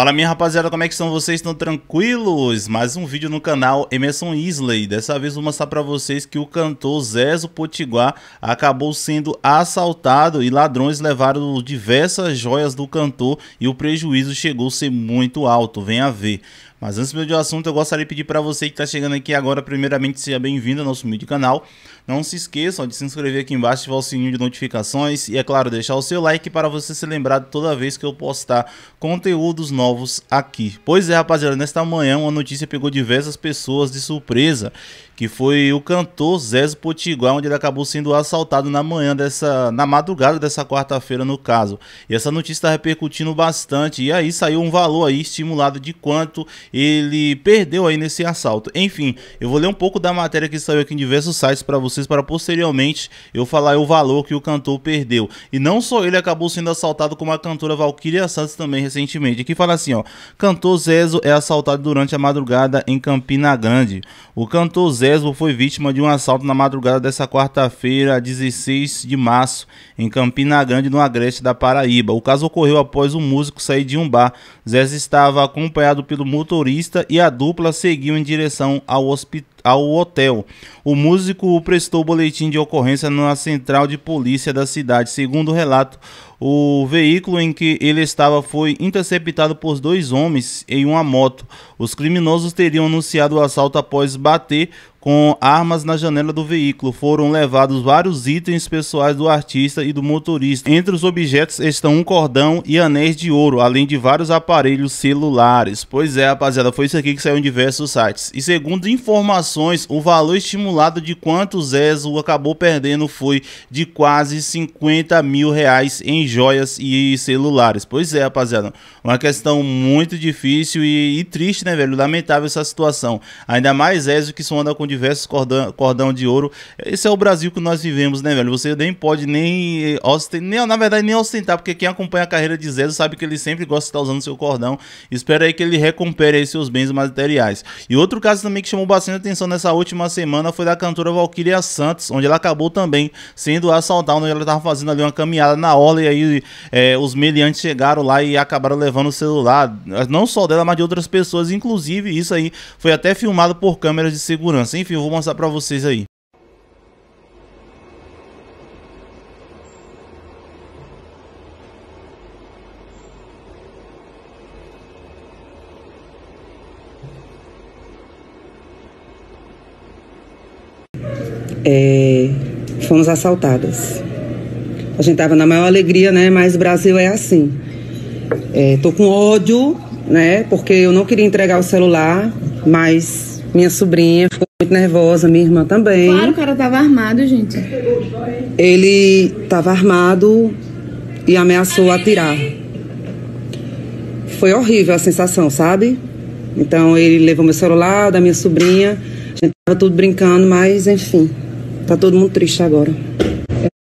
Fala minha rapaziada, como é que estão vocês? Estão tranquilos? Mais um vídeo no canal Emerson Isley. Dessa vez vou mostrar pra vocês que o cantor Zezo Potiguar acabou sendo assaltado e ladrões levaram diversas joias do cantor e o prejuízo chegou a ser muito alto, vem a ver. Mas antes do assunto, eu gostaria de pedir para você que está chegando aqui agora, primeiramente, seja bem-vindo ao nosso humilde canal. Não se esqueçam de se inscrever aqui embaixo, ativar o sininho de notificações e, é claro, deixar o seu like para você ser lembrado toda vez que eu postar conteúdos novos aqui. Pois é, rapaziada, nesta manhã uma notícia pegou diversas pessoas de surpresa, que foi o cantor Zezo Potiguar, onde ele acabou sendo assaltado na madrugada dessa quarta-feira, no caso. E essa notícia está repercutindo bastante, e aí saiu um valor aí estimulado de quanto ele perdeu aí nesse assalto. Enfim, eu vou ler um pouco da matéria que saiu aqui em diversos sites para vocês, para posteriormente eu falar o valor que o cantor perdeu. E não só ele acabou sendo assaltado, como a cantora Valquíria Santos também recentemente. Aqui fala assim, ó: cantor Zezo é assaltado durante a madrugada em Campina Grande. O cantor Zezo foi vítima de um assalto na madrugada dessa quarta-feira, 16 de março, em Campina Grande, no agreste da Paraíba. O caso ocorreu após o músico sair de um bar. Zezo estava acompanhado pelo motorista e a dupla seguiu em direção ao hotel. O músico prestou boletim de ocorrência na central de polícia da cidade. Segundo o relato, o veículo em que ele estava foi interceptado por dois homens em uma moto. Os criminosos teriam anunciado o assalto após bater com armas na janela do veículo. Foram levados vários itens pessoais do artista e do motorista. Entre os objetos estão um cordão e anéis de ouro, além de vários aparelhos celulares. Pois é, rapaziada, foi isso aqui que saiu em diversos sites. E segundo informações, o valor estimulado de quanto o Zezo acabou perdendo foi de quase 50 mil reais em joias e celulares. Pois é, rapaziada, uma questão muito difícil e triste, né, velho? Lamentável essa situação. Ainda mais Zezo, que só anda com diversos cordão de ouro. Esse é o Brasil que nós vivemos, né, velho? Você nem pode nem ostentar, na verdade nem ostentar, porque quem acompanha a carreira de Zezo sabe que ele sempre gosta de estar usando seu cordão. Espera aí que ele recupere aí seus bens materiais. E outro caso também que chamou bastante atenção nessa última semana foi da cantora Valquíria Santos, onde ela acabou também sendo assaltada, onde ela estava fazendo ali uma caminhada na orla, e aí os meliantes chegaram lá e acabaram levando o celular, não só dela, mas de outras pessoas. Inclusive, isso aí foi até filmado por câmeras de segurança. Enfim, eu vou mostrar pra vocês aí. Fomos assaltadas. A gente tava na maior alegria, né? Mas o Brasil é assim. Tô com ódio, né? Porque eu não queria entregar o celular, mas minha sobrinha ficou muito nervosa, minha irmã também. Claro, o cara tava armado, gente. Ele tava armado e ameaçou atirar. Foi horrível a sensação, sabe? Então ele levou meu celular, da minha sobrinha. A gente tava tudo brincando, mas enfim, tá todo mundo triste agora.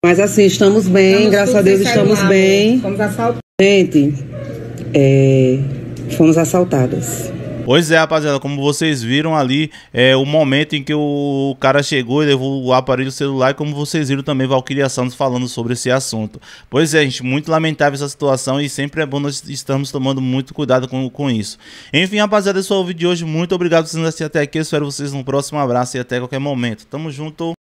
Mas assim, estamos bem, graças a Deus estamos bem. Fomos assaltadas. Gente, fomos assaltadas. Pois é, rapaziada, como vocês viram ali, o momento em que o cara chegou e levou o aparelho celular, e como vocês viram também Valquíria Santos falando sobre esse assunto. Pois é, gente, muito lamentável essa situação, e sempre é bom nós estarmos tomando muito cuidado com isso. Enfim, rapaziada, esse foi o vídeo de hoje. Muito obrigado por vocês assistirem até aqui. Espero vocês no próximo abraço e até qualquer momento. Tamo junto.